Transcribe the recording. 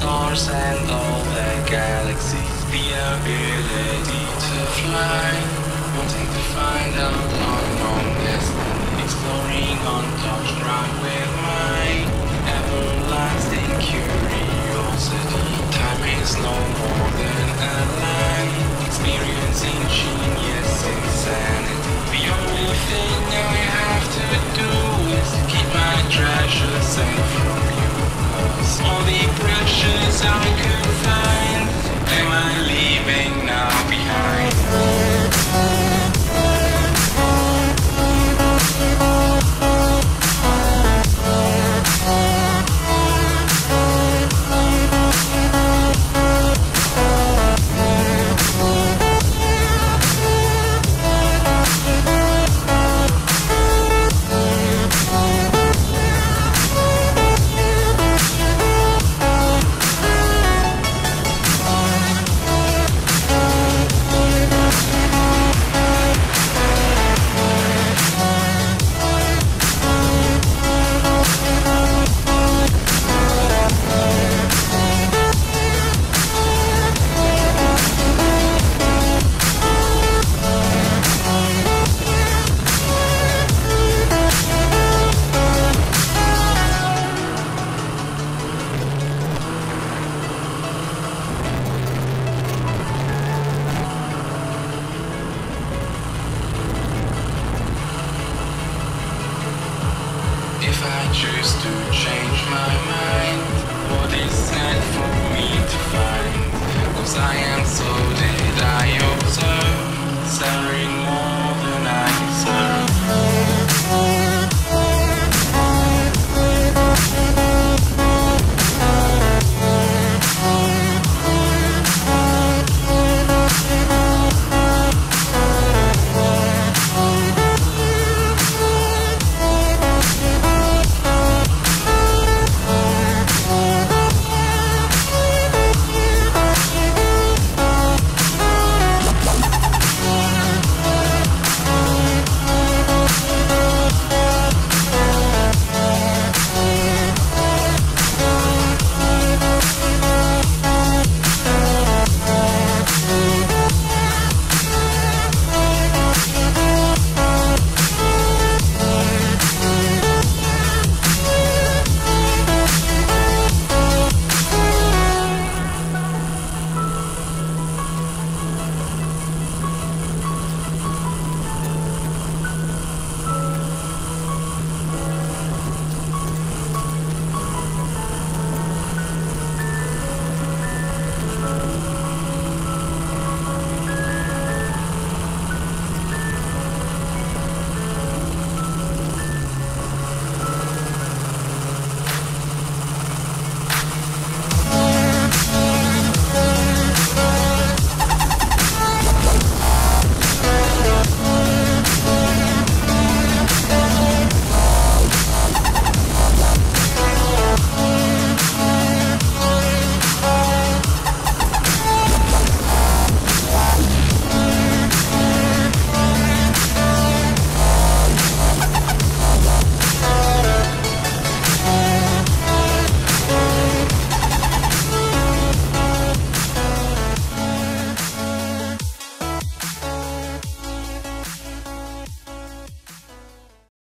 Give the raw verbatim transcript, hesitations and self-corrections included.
stars and all the galaxies, the ability to fly, wanting to find out unknown destiny, exploring untouched ground with my everlasting curiosity. Time is no more than a lie, experiencing genius insanity. The only thing I have to do is to keep my treasures safe from you, 'cause all the precious I could find am I leaving now behind? If I choose to change my mind, what is it for me to find? 'Cause I am so dead.